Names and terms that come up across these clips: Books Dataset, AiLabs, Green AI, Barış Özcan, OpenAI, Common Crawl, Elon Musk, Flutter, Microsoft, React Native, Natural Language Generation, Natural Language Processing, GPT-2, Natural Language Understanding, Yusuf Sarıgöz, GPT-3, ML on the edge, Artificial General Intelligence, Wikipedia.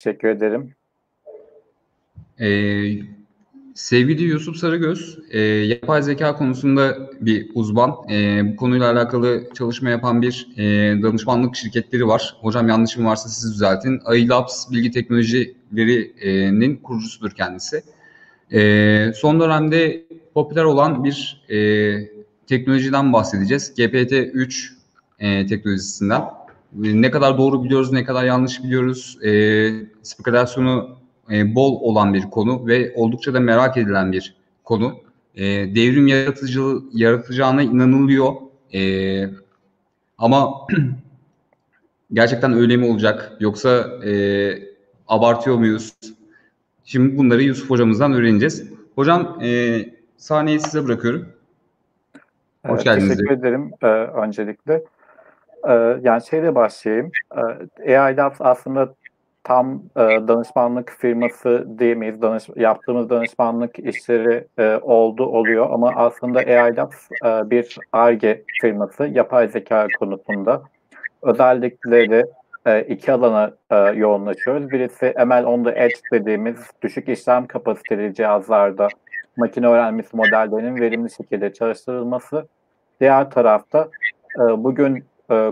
Teşekkür ederim. Sevgili Yusuf Sarıgöz, yapay zeka konusunda bir uzman. Bu konuyla alakalı çalışma yapan bir danışmanlık şirketleri var. Hocam yanlışım varsa siz düzeltin. AiLabs bilgi teknolojilerinin kurucusudur kendisi. Son dönemde popüler olan bir teknolojiden bahsedeceğiz. GPT-3 teknolojisinden. Ne kadar doğru biliyoruz, ne kadar yanlış biliyoruz. Spekülasyonu bol olan bir konu ve oldukça da merak edilen bir konu. Devrim yaratacağına inanılıyor. Ama gerçekten öyle mi olacak? Yoksa abartıyor muyuz? Şimdi bunları Yusuf hocamızdan öğreneceğiz. Hocam sahneyi size bırakıyorum. Hoş geldiniz. Teşekkür ederim öncelikle. Yani şeyle başlayayım. AiLabs aslında tam danışmanlık firması diyemeyiz. Yaptığımız danışmanlık işleri oluyor ama aslında AiLabs bir ARGE firması yapay zeka konusunda. Özellikle de iki alana yoğunlaşıyoruz. Birisi ML on the edge dediğimiz düşük işlem kapasiteli cihazlarda makine öğrenmesi modellerinin verimli şekilde çalıştırılması. Diğer tarafta bugün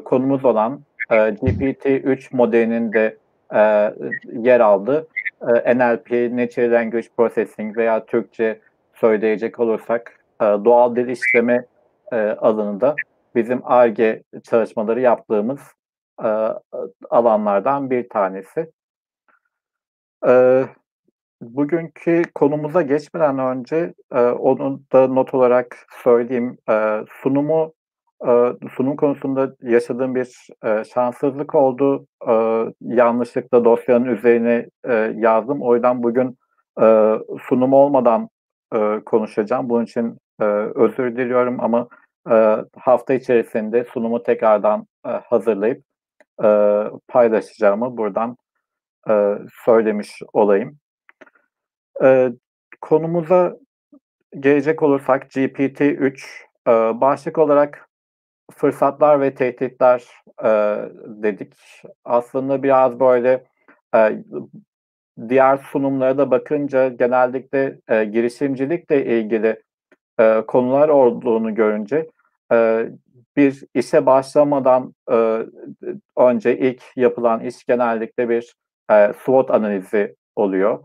konumuz olan GPT-3 modelinin de yer aldı. NLP, Natural Language Processing veya Türkçe söyleyecek olursak doğal dil işleme alanında bizim ARGE çalışmaları yaptığımız alanlardan bir tanesi. Bugünkü konumuza geçmeden önce onu da not olarak söyleyeyim. Sunum konusunda yaşadığım bir şanssızlık oldu. Yanlışlıkla dosyanın üzerine yazdım. O yüzden bugün sunum olmadan konuşacağım. Bunun için özür diliyorum ama hafta içerisinde sunumu tekrardan hazırlayıp paylaşacağımı buradan söylemiş olayım. Konumuza gelecek olursak GPT-3 başlık olarak fırsatlar ve tehditler dedik. Aslında biraz böyle diğer sunumlara da bakınca genellikle girişimcilikle ilgili konular olduğunu görünce bir işe başlamadan önce ilk yapılan iş genellikle bir SWOT analizi oluyor.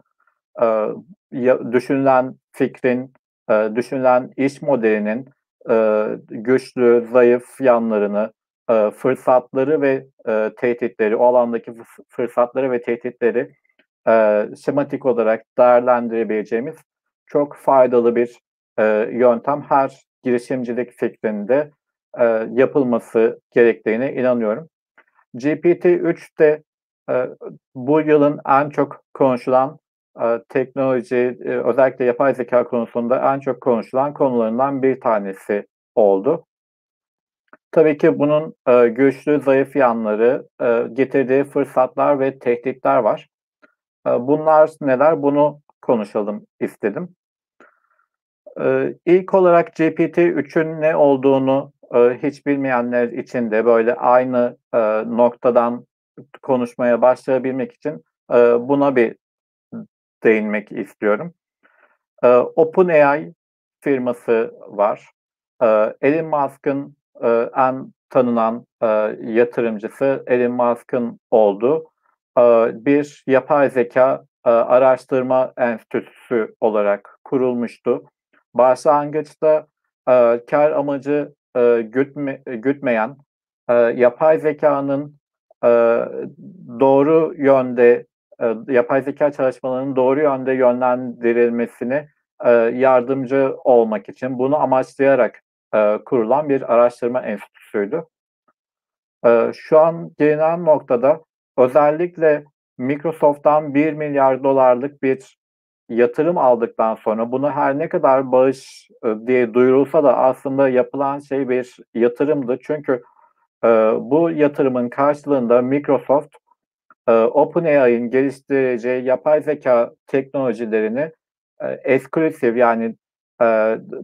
Düşünülen fikrin, düşünülen iş modelinin güçlü, zayıf yanlarını, fırsatları ve tehditleri, o alandaki fırsatları ve tehditleri şematik olarak değerlendirebileceğimiz çok faydalı bir yöntem her girişimcilik fikrinde yapılması gerektiğine inanıyorum. GPT-3'te bu yılın en çok konuşulan teknoloji, özellikle yapay zeka konusunda en çok konuşulan konularından bir tanesi oldu. Tabii ki bunun güçlü, zayıf yanları, getirdiği fırsatlar ve tehditler var. Bunlar neler? Bunu konuşalım istedim. İlk olarak GPT-3'ün ne olduğunu hiç bilmeyenler için de böyle aynı noktadan konuşmaya başlayabilmek için buna bir değinmek istiyorum. OpenAI firması var. Elon Musk'ın en tanınan yatırımcısı, Elon Musk'ın olduğu bir yapay zeka araştırma enstitüsü olarak kurulmuştu. Başlangıçta kar amacı gütmeyen yapay zekanın doğru yönde yapay zeka çalışmalarının doğru yönde yönlendirilmesine yardımcı olmak için bunu amaçlayarak kurulan bir araştırma enstitüsüydü. Şu an gelinen noktada özellikle Microsoft'tan 1 milyar dolarlık bir yatırım aldıktan sonra bunu her ne kadar bağış diye duyurulsa da aslında yapılan şey bir yatırımdı. Çünkü bu yatırımın karşılığında Microsoft OpenAI'nin geliştireceği yapay zeka teknolojilerini eksklusif, yani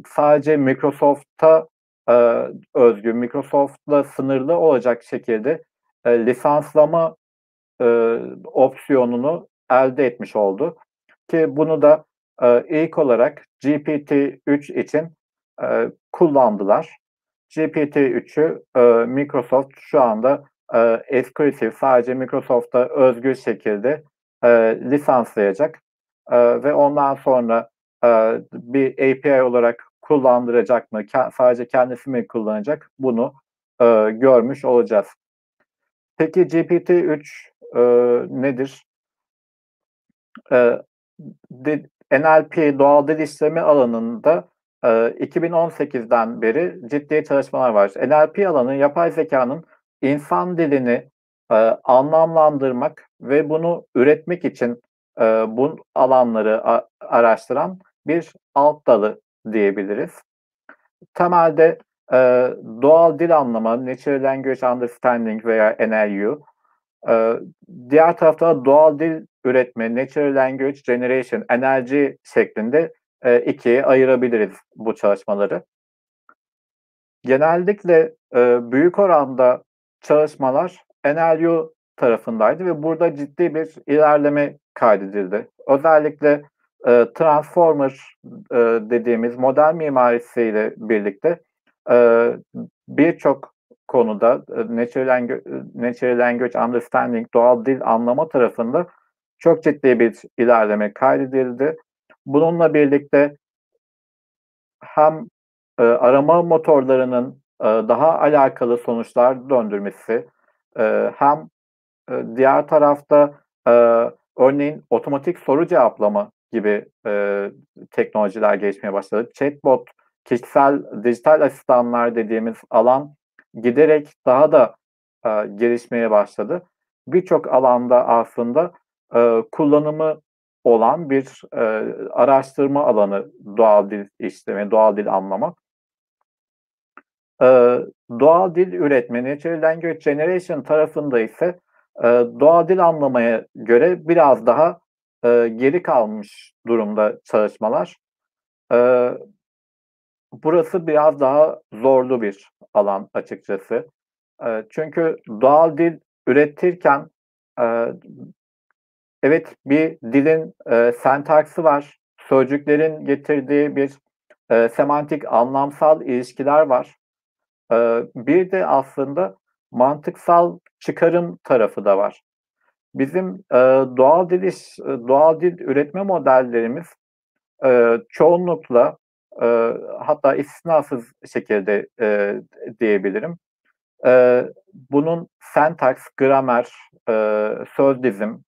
sadece Microsoft'ta özgü, Microsoft'la sınırlı olacak şekilde lisanslama opsiyonunu elde etmiş oldu. Ki bunu da ilk olarak GPT-3 için kullandılar. GPT-3'ü Microsoft şu anda eksklusif, sadece Microsoft'a özgür şekilde lisanslayacak ve ondan sonra bir API olarak kullandıracak mı, sadece kendisi mi kullanacak, bunu görmüş olacağız. Peki GPT-3 nedir? NLP, doğal dil işlemi alanında 2018'den beri ciddi çalışmalar var. NLP alanı, yapay zekanın insan dilini anlamlandırmak ve bunu üretmek için bu alanları araştıran bir alt dalı diyebiliriz. Temelde doğal dil anlama, Natural Language Understanding veya NLU, diğer tarafta doğal dil üretme, Natural Language Generation, NLG şeklinde ikiye ayırabiliriz bu çalışmaları. Genellikle büyük oranda çalışmalar NLU tarafındaydı ve burada ciddi bir ilerleme kaydedildi. Özellikle Transformer dediğimiz model mimarisiyle birlikte birçok konuda Natural Language Understanding, doğal dil anlama tarafında çok ciddi bir ilerleme kaydedildi. Bununla birlikte hem arama motorlarının daha alakalı sonuçlar döndürmesi, hem diğer tarafta örneğin otomatik soru cevaplama gibi teknolojiler gelişmeye başladı. Chatbot, kişisel dijital asistanlar dediğimiz alan giderek daha da gelişmeye başladı. Birçok alanda aslında kullanımı olan bir araştırma alanı doğal dil işlemi, doğal dil anlama. Doğal dil üretme, Natural Language Generation tarafında ise doğal dil anlamaya göre biraz daha geri kalmış durumda çalışmalar. Burası biraz daha zorlu bir alan açıkçası. Çünkü doğal dil üretirken evet, bir dilin sentaksi var, sözcüklerin getirdiği bir semantik anlamsal ilişkiler var. Bir de aslında mantıksal çıkarım tarafı da var. Bizim doğal dil üretme modellerimiz çoğunlukla, hatta istisnasız şekilde diyebilirim, bunun sentaks, gramer, söz dizim,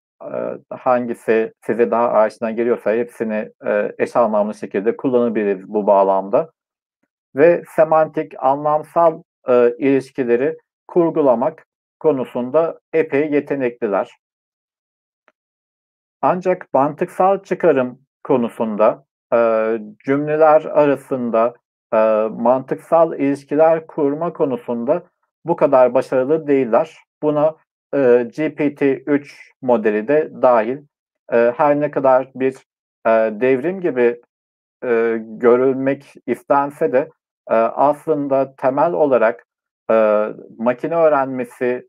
hangisi size daha aşina geliyorsa hepsini eş anlamlı şekilde kullanabiliriz bu bağlamda. Ve semantik, anlamsal ilişkileri kurgulamak konusunda epey yetenekliler. Ancak mantıksal çıkarım konusunda cümleler arasında mantıksal ilişkiler kurma konusunda bu kadar başarılı değiller. Buna GPT-3 modeli de dahil. Her ne kadar bir devrim gibi görülmek istense de aslında temel olarak makine öğrenmesi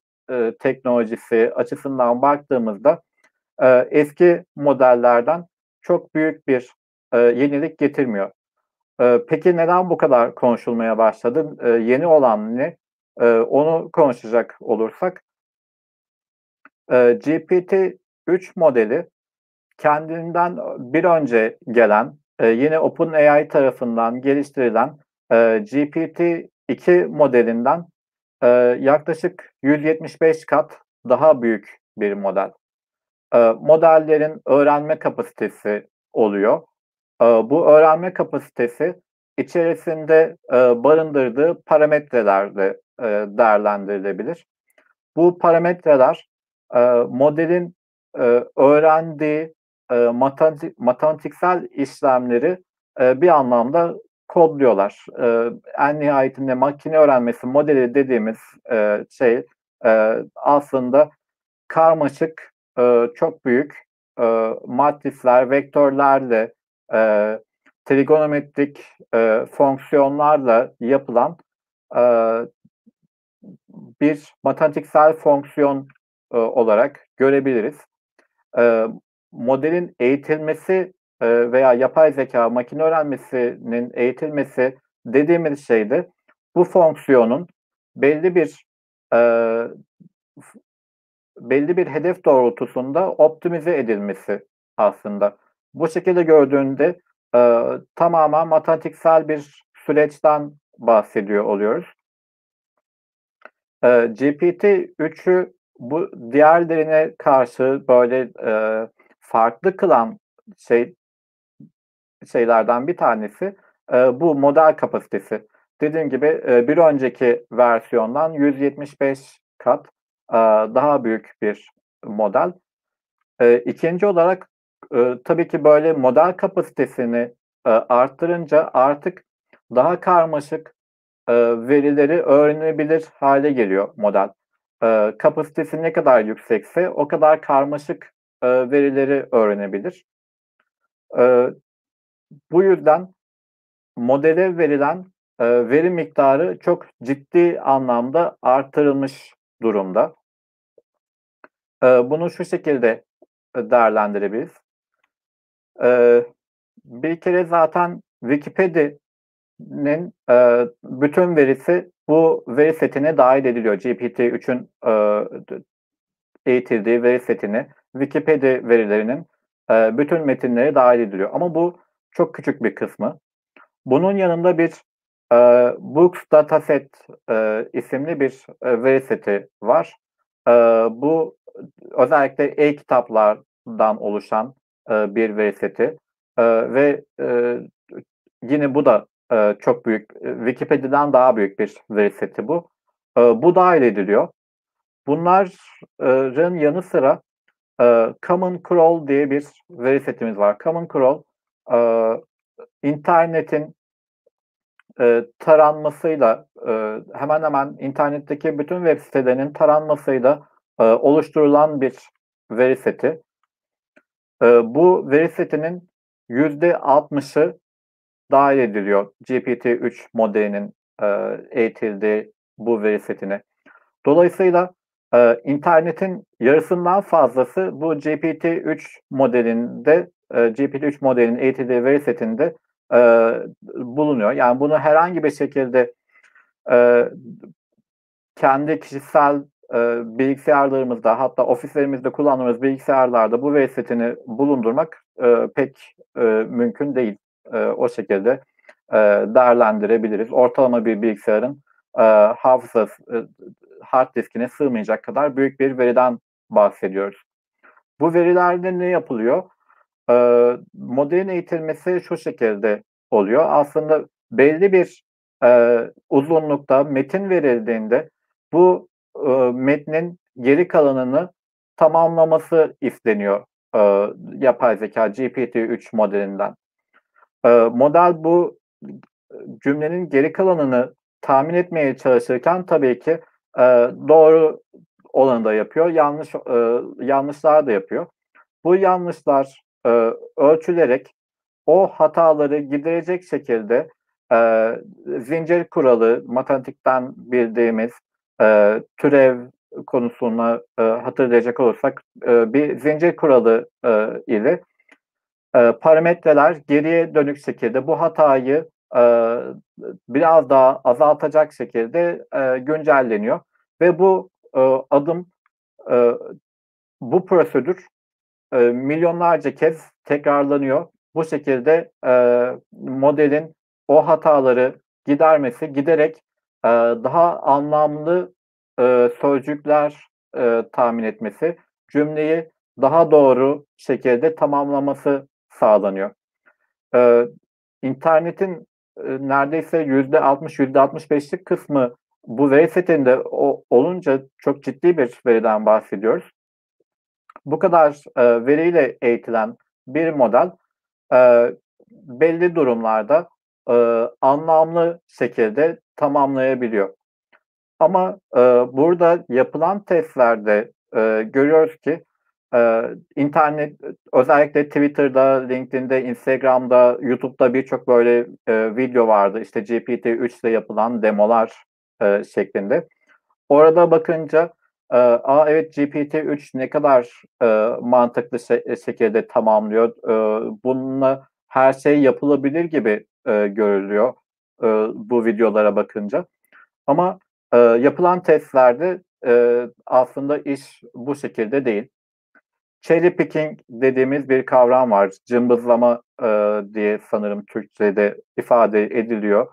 teknolojisi açısından baktığımızda eski modellerden çok büyük bir yenilik getirmiyor. Peki neden bu kadar konuşulmaya başladı? Yeni olan ne? Onu konuşacak olursak, GPT-3 modeli kendinden bir önce gelen, yine OpenAI tarafından geliştirilen GPT-2 modelinden yaklaşık 175 kat daha büyük bir model. Modellerin öğrenme kapasitesi oluyor. Bu öğrenme kapasitesi içerisinde barındırdığı parametrelerde değerlendirilebilir. Bu parametreler modelin öğrendiği matematiksel işlemleri bir anlamda kodluyorlar. En nihayetinde makine öğrenmesi modeli dediğimiz şey aslında karmaşık, çok büyük matrisler, vektörlerle, trigonometrik fonksiyonlarla yapılan bir matematiksel fonksiyon olarak görebiliriz. Modelin eğitilmesi veya yapay zeka makine öğrenmesinin eğitilmesi dediğimiz şey de bu fonksiyonun belli bir hedef doğrultusunda optimize edilmesi aslında. Bu şekilde gördüğünde tamamen matematiksel bir süreçten bahsediyor oluyoruz. GPT-3'ü bu diğerlerine karşı böyle farklı kılan şeylerden bir tanesi bu model kapasitesi. Dediğim gibi bir önceki versiyondan 175 kat daha büyük bir model. İkinci olarak tabii ki böyle model kapasitesini arttırınca artık daha karmaşık verileri öğrenebilir hale geliyor model. Kapasitesi ne kadar yüksekse o kadar karmaşık verileri öğrenebilir. Bu yüzden modele verilen veri miktarı çok ciddi anlamda artırılmış durumda. Bunu şu şekilde değerlendirebiliriz. Bir kere zaten Wikipedia'nın bütün verisi bu veri setine dahil ediliyor. GPT-3'ün eğitildiği veri setine Wikipedia verilerinin bütün metinleri dahil ediliyor. Ama bu çok küçük bir kısmı. Bunun yanında bir Books Dataset isimli bir veri seti var. Bu özellikle e-kitaplardan oluşan bir veri seti ve yine bu da çok büyük, Wikipedia'dan daha büyük bir veri seti bu. Bu dahil ediliyor. Bunların yanı sıra Common Crawl diye bir veri setimiz var. Common Crawl internetin taranmasıyla hemen hemen internetteki bütün web sitelerinin taranmasıyla oluşturulan bir veri seti. Bu veri setinin %60'ı dahil ediliyor GPT-3 modelinin eğitildiği bu veri setine. Dolayısıyla internetin yarısından fazlası bu GPT-3 modelinde, eğitildiği veri setinde bulunuyor. Yani bunu herhangi bir şekilde kendi kişisel bilgisayarlarımızda, hatta ofislerimizde kullandığımız bilgisayarlarda bu veri setini bulundurmak pek mümkün değil. O şekilde değerlendirebiliriz. Ortalama bir bilgisayarın hard diskine sığmayacak kadar büyük bir veriden bahsediyoruz. Bu verilerde ne yapılıyor? Modelin eğitilmesi şu şekilde oluyor. Aslında belli bir uzunlukta metin verildiğinde bu metnin geri kalanını tamamlaması isteniyor yapay zeka GPT-3 modelinden. Model bu cümlenin geri kalanını tahmin etmeye çalışırken tabii ki doğru olanı da yapıyor, yanlışlar da yapıyor. Bu yanlışlar ölçülerek o hataları giderecek şekilde zincir kuralı, matematikten bildiğimiz türev konusunu hatırlayacak olursak bir zincir kuralı ile parametreler geriye dönük şekilde bu hatayı biraz daha azaltacak şekilde güncelleniyor. Ve bu adım, bu prosedür milyonlarca kez tekrarlanıyor. Bu şekilde modelin o hataları gidermesi, giderek daha anlamlı sözcükler tahmin etmesi, cümleyi daha doğru şekilde tamamlaması sağlanıyor. İnternetin neredeyse %60-%65'lik kısmı bu veri setinde olunca çok ciddi bir veriden bahsediyoruz. Bu kadar veriyle eğitilen bir model belli durumlarda anlamlı şekilde tamamlayabiliyor. Ama burada yapılan testlerde görüyoruz ki internet, özellikle Twitter'da, LinkedIn'de, Instagram'da, YouTube'da birçok böyle video vardı. İşte GPT-3 ile yapılan demolar şeklinde. Orada bakınca Evet, GPT-3 ne kadar mantıklı şekilde tamamlıyor. Bununla her şey yapılabilir gibi görülüyor bu videolara bakınca. Ama yapılan testlerde aslında iş bu şekilde değil. Cherry picking dediğimiz bir kavram var. Cımbızlama diye sanırım Türkçe'de ifade ediliyor.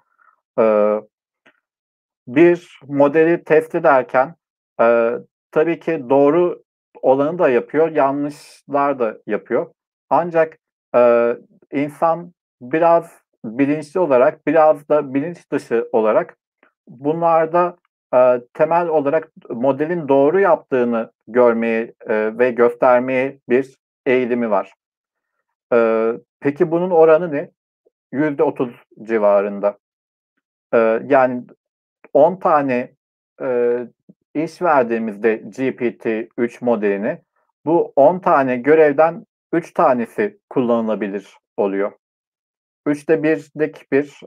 Bir modeli test ederken tabii ki doğru olanı da yapıyor, yanlışlar da yapıyor. Ancak insan biraz bilinçli olarak, biraz da bilinç dışı olarak bunlarda temel olarak modelin doğru yaptığını görmeyi ve göstermeye bir eğilimi var. Peki bunun oranı ne? %30 civarında. Yani 10 tane iş verdiğimizde GPT-3 modelini, bu 10 tane görevden 3 tanesi kullanılabilir oluyor. 3'te 1'lik bir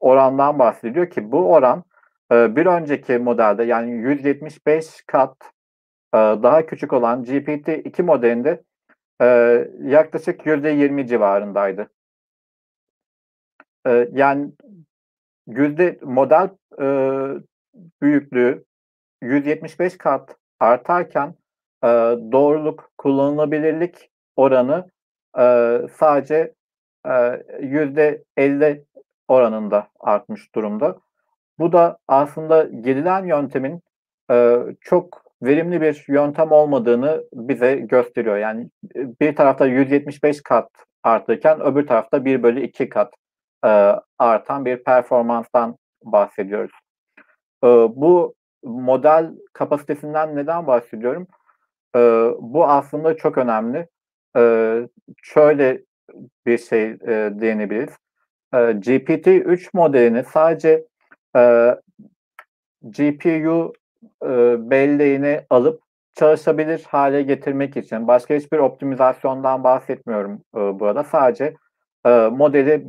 orandan bahsediyor ki bu oran bir önceki modelde, yani 175 kat daha küçük olan GPT-2 modelinde yaklaşık %20 civarındaydı. Yani model büyüklüğü 175 kat artarken doğruluk, kullanılabilirlik oranı sadece %50 oranında artmış durumda. Bu da aslında gidilen yöntemin çok verimli bir yöntem olmadığını bize gösteriyor. Yani bir tarafta 175 kat artarken öbür tarafta 1/2 kat artan bir performanstan bahsediyoruz. Bu model kapasitesinden neden bahsediyorum? Bu aslında çok önemli. Şöyle bir şey diyebiliriz. GPT-3 modelini sadece GPU belleğini alıp çalışabilir hale getirmek için, başka hiçbir optimizasyondan bahsetmiyorum burada, sadece modeli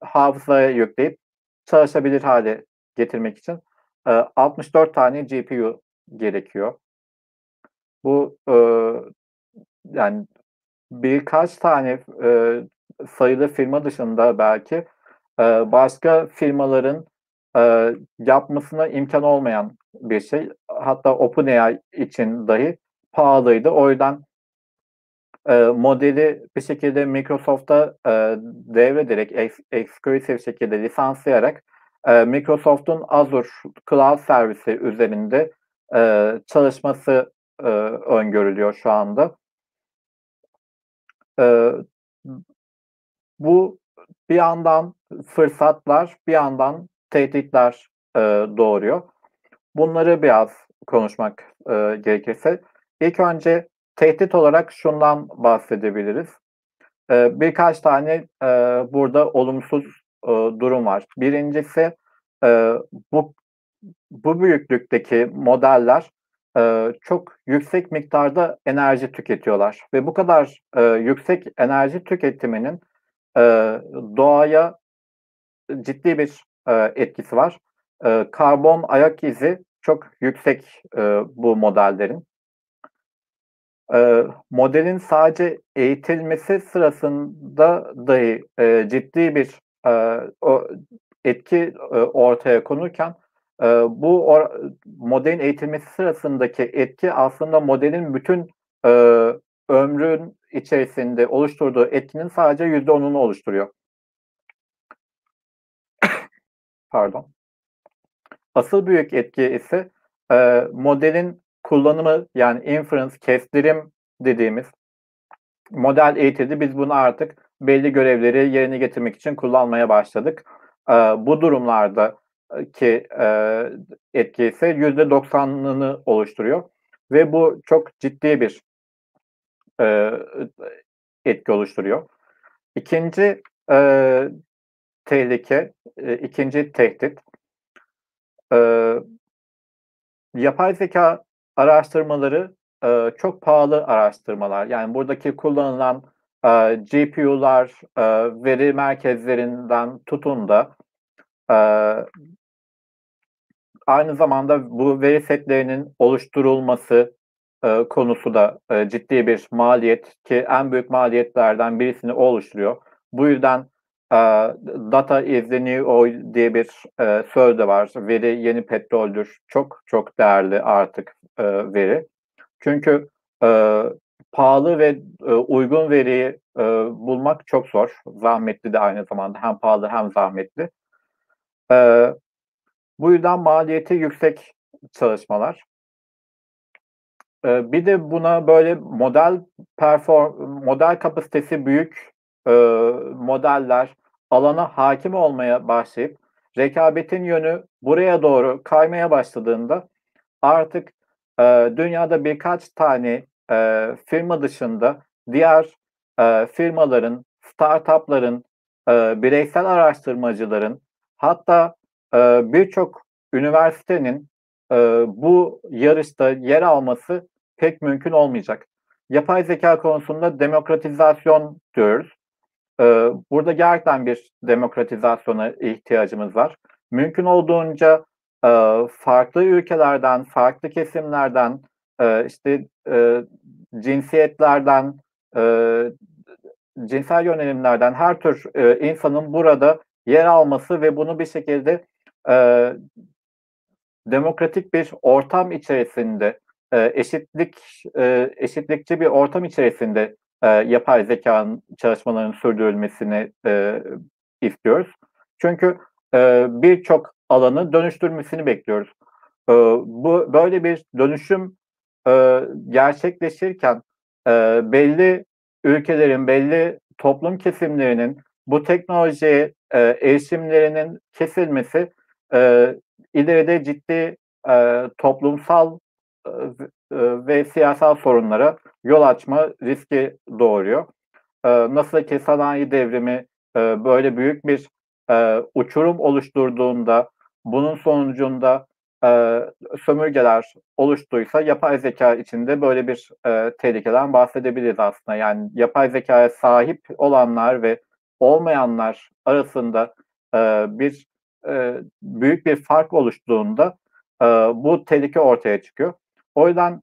hafızaya yükleyip çalışabilir hale getirmek için 64 tane GPU gerekiyor. Bu yani birkaç tane sayılı firma dışında belki başka firmaların yapmasına imkan olmayan bir şey. Hatta OpenAI için dahi pahalıydı. O yüzden modeli bir şekilde Microsoft'a devrederek, exclusive şekilde lisanslayarak Microsoft'un Azure Cloud servisi üzerinde çalışması öngörülüyor şu anda. Bu bir yandan fırsatlar, bir yandan tehditler doğuruyor. Bunları biraz konuşmak gerekirse, ilk önce tehdit olarak şundan bahsedebiliriz. Birkaç tane burada olumsuz durum var. Birincisi, bu büyüklükteki modeller çok yüksek miktarda enerji tüketiyorlar ve bu kadar yüksek enerji tüketiminin doğaya ciddi bir etkisi var. Karbon ayak izi çok yüksek bu modellerin. Modelin sadece eğitilmesi sırasında dahi ciddi bir etki ortaya konurken, bu modelin eğitilmesi sırasındaki etki aslında modelin bütün ömrün içerisinde oluşturduğu etkinin sadece %10'unu oluşturuyor. Pardon. Asıl büyük etki ise modelin kullanımı, yani inference, kestirim dediğimiz, model eğitildi, biz bunu artık belli görevleri yerine getirmek için kullanmaya başladık. Bu durumlardaki etki ise %90'ını oluşturuyor ve bu çok ciddi bir etki oluşturuyor. İkinci tehlike, ikinci tehdit. Yapay zeka araştırmaları çok pahalı araştırmalar. Yani buradaki kullanılan GPU'lar, veri merkezlerinden tutun da aynı zamanda bu veri setlerinin oluşturulması konusu da ciddi bir maliyet, ki en büyük maliyetlerden birisini oluşturuyor. Bu yüzden data is the new oil diye bir söz de var. Veri yeni petroldür. Çok çok değerli artık veri. Çünkü pahalı ve uygun veriyi bulmak çok zor. Zahmetli de aynı zamanda. Hem pahalı hem zahmetli. Bu yüzden maliyeti yüksek çalışmalar. Bir de buna böyle model kapasitesi büyük modeller alana hakim olmaya başlayıp rekabetin yönü buraya doğru kaymaya başladığında artık dünyada birkaç tane firma dışında diğer firmaların, startupların, bireysel araştırmacıların, hatta birçok üniversitenin bu yarışta yer alması pek mümkün olmayacak. Yapay zeka konusunda demokratizasyon diyoruz. Burada gerçekten bir demokratizasyona ihtiyacımız var. Mümkün olduğunca farklı ülkelerden, farklı kesimlerden, işte cinsiyetlerden, cinsel yönelimlerden her tür insanın burada yer alması ve bunu bir şekilde demokratik bir ortam içerisinde, eşitlikçi bir ortam içerisinde yapay zekanın çalışmalarının sürdürülmesini istiyoruz. Çünkü birçok alanı dönüştürmesini bekliyoruz. Bu böyle bir dönüşüm gerçekleşirken belli ülkelerin, belli toplum kesimlerinin bu teknolojiye erişimlerinin kesilmesi ileride ciddi toplumsal ve siyasal sorunlara yol açma riski doğuruyor. Nasıl ki sanayi devrimi böyle büyük bir uçurum oluşturduğunda, bunun sonucunda sömürgeler oluştuysa, yapay zeka içinde böyle bir tehlikeden bahsedebiliriz aslında. Yani yapay zekaya sahip olanlar ve olmayanlar arasında büyük bir fark oluştuğunda bu tehlike ortaya çıkıyor. O yüzden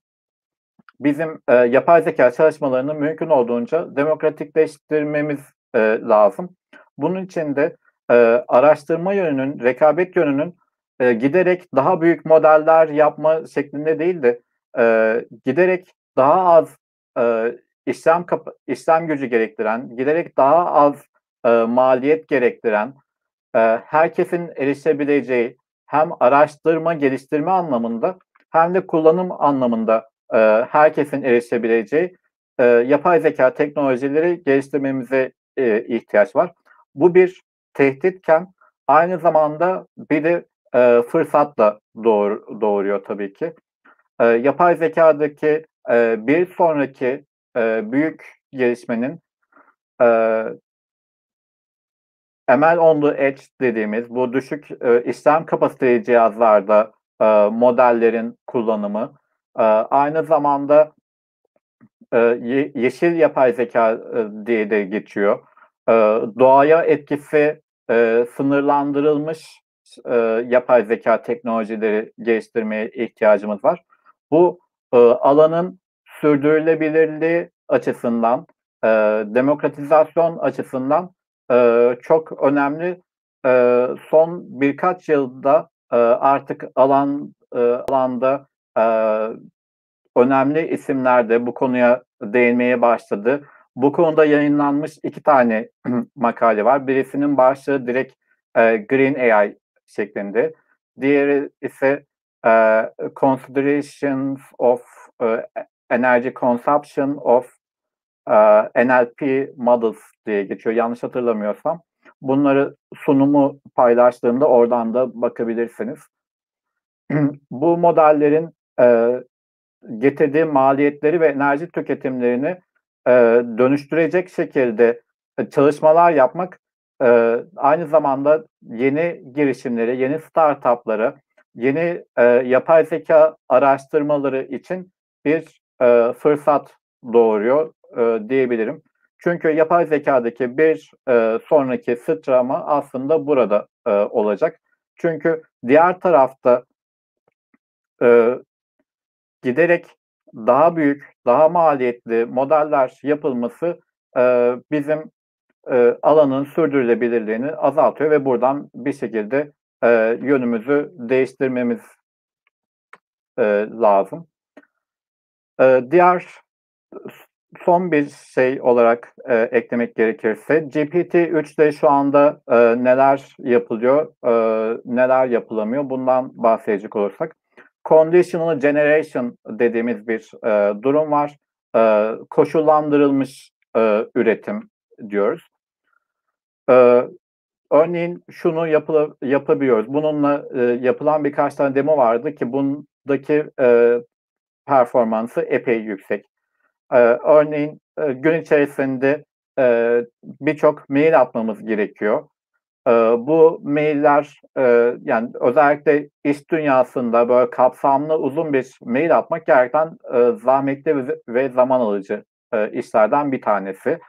bizim yapay zeka çalışmalarını mümkün olduğunca demokratikleştirmemiz lazım. Bunun için de araştırma yönünün, rekabet yönünün giderek daha büyük modeller yapma şeklinde değil de giderek daha az işlem gücü gerektiren, giderek daha az maliyet gerektiren, herkesin erişebileceği hem araştırma, geliştirme anlamında hem de kullanım anlamında herkesin erişebileceği yapay zeka teknolojileri geliştirmemize ihtiyaç var. Bu bir tehditken aynı zamanda bir de fırsatla doğuruyor tabii ki. Yapay zekadaki bir sonraki büyük gelişmenin ML on the edge dediğimiz bu düşük işlem kapasiteli cihazlarda modellerin kullanımı, aynı zamanda yeşil yapay zeka diye de geçiyor. Doğaya etkisi sınırlandırılmış yapay zeka teknolojileri geliştirmeye ihtiyacımız var. Bu alanın sürdürülebilirliği açısından, demokratizasyon açısından çok önemli. Son birkaç yılda artık alanda önemli isimler de bu konuya değinmeye başladı. Bu konuda yayınlanmış 2 tane makale var. Birisinin başlığı direkt Green AI şeklinde. Diğeri ise Considerations of Energy Consumption of NLP Models diye geçiyor. Yanlış hatırlamıyorsam. Bunları sunumu paylaştığımda oradan da bakabilirsiniz. Bu modellerin getirdiği maliyetleri ve enerji tüketimlerini dönüştürecek şekilde çalışmalar yapmak aynı zamanda yeni girişimlere, yeni startuplara, yeni yapay zeka araştırmaları için bir fırsat doğuruyor diyebilirim. Çünkü yapay zekadaki bir sonraki sıçrama aslında burada olacak. Çünkü diğer tarafta giderek daha büyük, daha maliyetli modeller yapılması bizim alanın sürdürülebilirliğini azaltıyor ve buradan bir şekilde yönümüzü değiştirmemiz lazım. Diğer son bir şey olarak eklemek gerekirse GPT-3'te şu anda neler yapılıyor, neler yapılamıyor bundan bahsedecek olursak. Conditional generation dediğimiz bir durum var. Koşullandırılmış üretim diyoruz. Örneğin şunu yapabiliyoruz. Bununla yapılan birkaç tane demo vardı ki bundaki performansı epey yüksek. Örneğin gün içerisinde birçok mail atmamız gerekiyor. Bu mailler yani özellikle iş dünyasında böyle kapsamlı uzun bir mail atmak gerçekten zahmetli ve zaman alıcı işlerden bir tanesi.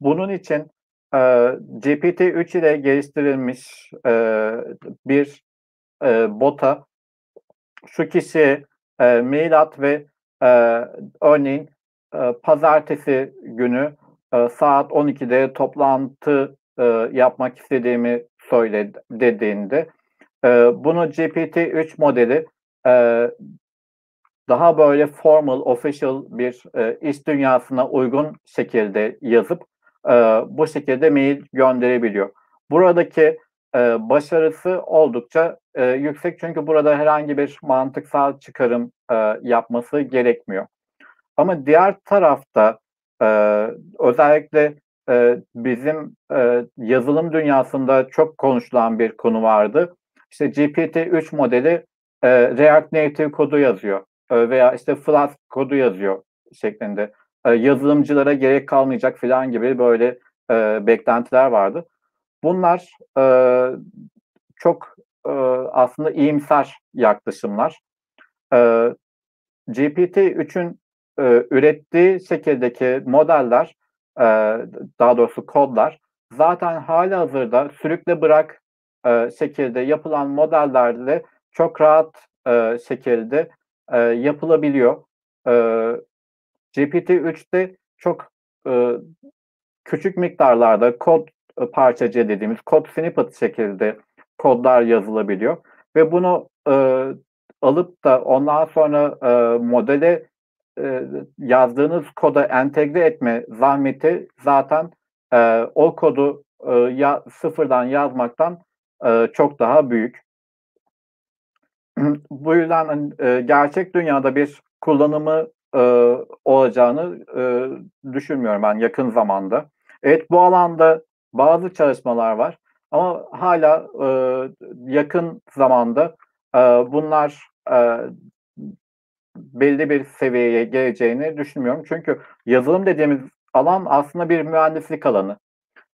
Bunun için GPT-3 ile geliştirilmiş bir bota şu kişiye mail at ve örneğin pazartesi günü saat 12'de toplantı yapmak istediğimi söyle dediğinde bunu GPT-3 modeli daha böyle formal, official bir iş dünyasına uygun şekilde yazıp bu şekilde mail gönderebiliyor. Buradaki başarısı oldukça yüksek çünkü burada herhangi bir mantıksal çıkarım yapması gerekmiyor. Ama diğer tarafta özellikle bizim yazılım dünyasında çok konuşulan bir konu vardı. İşte GPT-3 modeli React Native kodu yazıyor veya işte Flutter kodu yazıyor şeklinde. Yazılımcılara gerek kalmayacak falan gibi böyle beklentiler vardı. Bunlar çok aslında iyimser yaklaşımlar. GPT-3'ün ürettiği şekildeki modeller, daha doğrusu kodlar zaten halihazırda sürükle bırak şekilde yapılan modellerle çok rahat şekilde yapılabiliyor. GPT-3'te çok küçük miktarlarda kod parçacığı dediğimiz kod snippet şekilde kodlar yazılabiliyor ve bunu alıp da ondan sonra modele yazdığınız koda entegre etme zahmeti zaten o kodu sıfırdan yazmaktan çok daha büyük. Bu yüzden gerçek dünyada bir kullanımı olacağını düşünmüyorum ben yakın zamanda. Evet, bu alanda bazı çalışmalar var ama hala yakın zamanda bunlar belli bir seviyeye geleceğini düşünmüyorum. Çünkü yazılım dediğimiz alan aslında bir mühendislik alanı.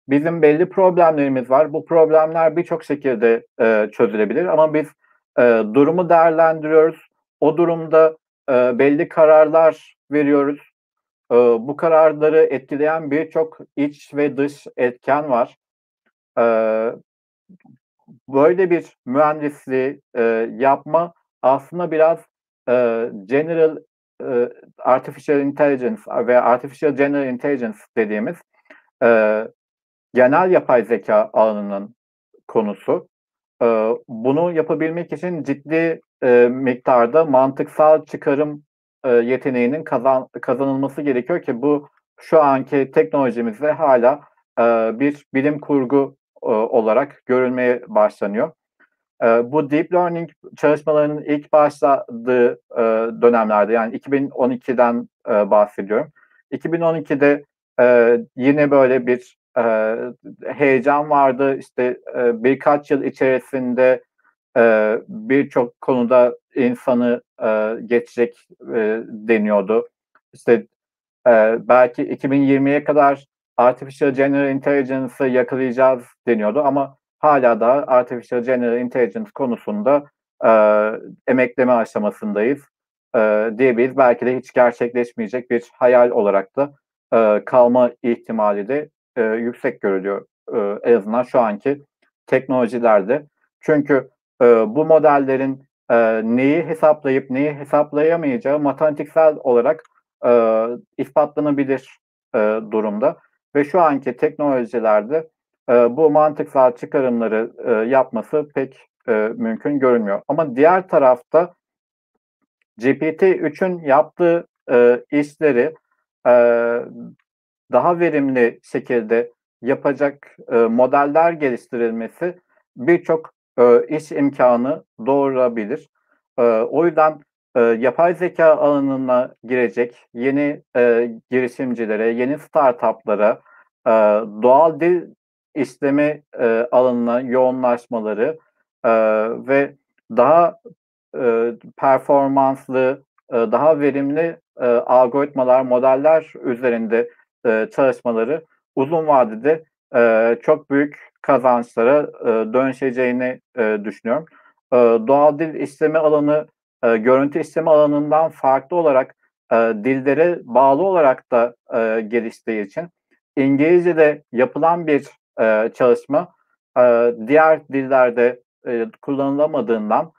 Bizim belli problemlerimiz var. Bu problemler birçok şekilde çözülebilir ama biz durumu değerlendiriyoruz. O durumda belli kararlar veriyoruz. Bu kararları etkileyen birçok iç ve dış etken var. Böyle bir mühendisliği yapma aslında biraz General Artificial Intelligence veya Artificial General Intelligence dediğimiz genel yapay zeka alanının konusu. Bunu yapabilmek için ciddi miktarda mantıksal çıkarım yeteneğinin kazanılması gerekiyor ki bu şu anki teknolojimizde hala bir bilim kurgu olarak görülmeye başlanıyor. Bu deep learning çalışmalarının ilk başladığı dönemlerde yani 2012'den bahsediyorum. 2012'de yine böyle bir heyecan vardı. İşte birkaç yıl içerisinde birçok konuda insanı geçecek deniyordu. İşte belki 2020'ye kadar Artificial General Intelligence'ı yakalayacağız deniyordu ama hala da Artificial General Intelligence konusunda emekleme aşamasındayız diyebiliriz. Belki de hiç gerçekleşmeyecek bir hayal olarak da kalma ihtimali de yüksek görülüyor. En azından şu anki teknolojilerde. Çünkü bu modellerin neyi hesaplayıp neyi hesaplayamayacağı matematiksel olarak ispatlanabilir durumda. Ve şu anki teknolojilerde bu mantıksal çıkarımları yapması pek mümkün görünmüyor. Ama diğer tarafta GPT-3'ün yaptığı işleri daha verimli şekilde yapacak modeller geliştirilmesi birçok iş imkanı doğurabilir. O yüzden yapay zeka alanına girecek yeni girişimcilere, yeni startuplara, doğal dil işleme alanına yoğunlaşmaları ve daha performanslı, daha verimli algoritmalar, modeller üzerinde çalışmaları uzun vadede çok büyük kazançlara dönüşeceğini düşünüyorum. Doğal dil işleme alanı görüntü işleme alanından farklı olarak dillere bağlı olarak da geliştiği için İngilizce'de yapılan bir çalışma diğer dillerde kullanılamadığından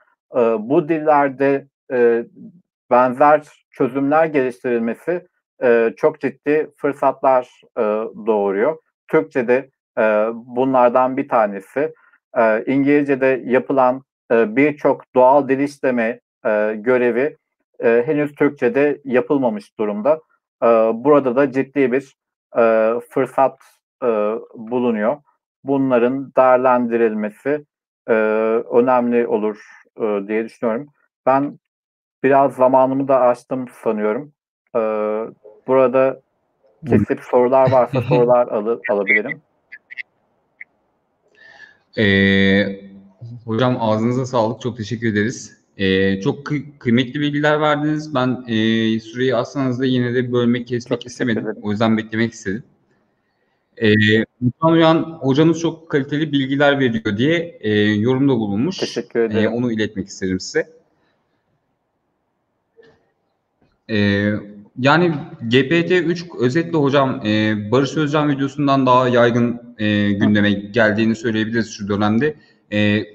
bu dillerde benzer çözümler geliştirilmesi çok ciddi fırsatlar doğuruyor. Türkçe'de bunlardan bir tanesi. İngilizce'de yapılan birçok doğal dil işleme görevi henüz Türkçe'de yapılmamış durumda. Burada da ciddi bir fırsat bulunuyor. Bunların değerlendirilmesi önemli olur diye düşünüyorum. Ben biraz zamanımı da açtım sanıyorum. Burada kesip sorular varsa sorular alabilirim. Hocam ağzınıza sağlık. Çok teşekkür ederiz. Çok kıymetli bilgiler verdiniz. Ben süreyi aslında yine de bölmek, kesmek istemedim. O yüzden beklemek istedim. Mutlu Uyan hocamız çok kaliteli bilgiler veriyor diye yorumda bulunmuş. Teşekkür ederim. Onu iletmek isterim size. Yani GPT-3 özetle hocam Barış Özcan videosundan daha yaygın gündeme geldiğini söyleyebiliriz şu dönemde.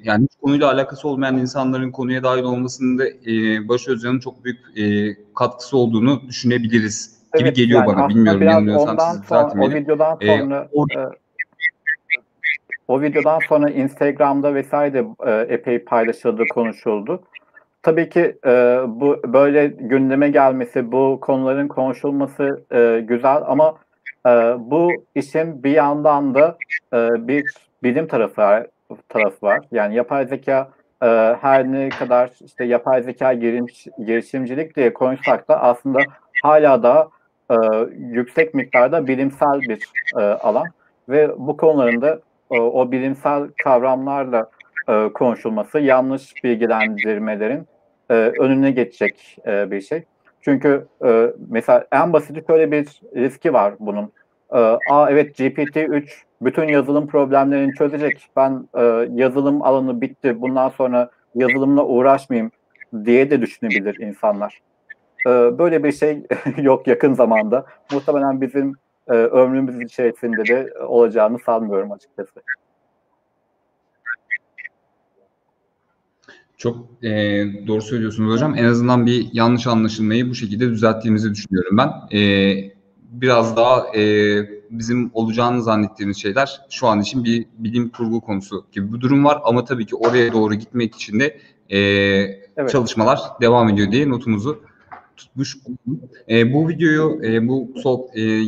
Yani konuyla alakası olmayan insanların konuya dahil olmasında Barış Özcan'ın çok büyük katkısı olduğunu düşünebiliriz gibi evet, geliyor yani bana. Bilmiyorum yanılıyorsam siz zaten o videodan sonra o videodan sonra Instagram'da vesaire epey paylaşıldı, konuşuldu. Tabii ki bu böyle gündeme gelmesi, bu konuların konuşulması güzel ama bu işin bir yandan da bir bilim tarafı var. Yani yapay zeka her ne kadar işte yapay zeka girişimcilik diye konuşsak da aslında hala da yüksek miktarda bilimsel bir alan ve bu konuların da o bilimsel kavramlarla konuşulması yanlış bilgilendirmelerin önüne geçecek bir şey. Çünkü mesela en basit şöyle bir riski var bunun. Evet GPT-3 bütün yazılım problemlerini çözecek. Ben yazılım alanı bitti. Bundan sonra yazılımla uğraşmayayım diye de düşünebilir insanlar. Böyle bir şey yok yakın zamanda. Muhtemelen bizim ömrümüz içerisinde de olacağını sanmıyorum açıkçası. Çok doğru söylüyorsunuz hocam. En azından bir yanlış anlaşılmayı bu şekilde düzelttiğimizi düşünüyorum ben. Biraz daha bizim olacağını zannettiğimiz şeyler şu an için bir bilim kurgu konusu gibi bir durum var. Ama tabii ki oraya doğru gitmek için de evet, çalışmalar devam ediyor diye notumuzu tutmuş. Bu videoyu,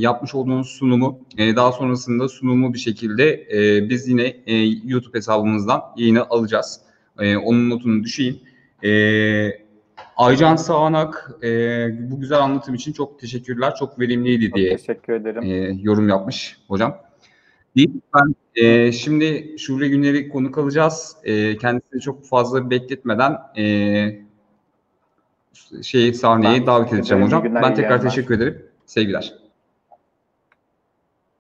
yapmış olduğunuz sunumu, daha sonrasında sunumu bir şekilde biz yine YouTube hesabımızdan yayına alacağız. Onun notunu düşeyim. Aycan Sağanak bu güzel anlatım için çok teşekkürler. Çok verimliydi diye. Çok teşekkür ederim. Yorum yapmış hocam. Ben şimdi Şule Güner'i konuk alacağız. Kendisini çok fazla bekletmeden sahneye davet edeceğim hocam. Ben tekrar teşekkür ederim. Sevgiler.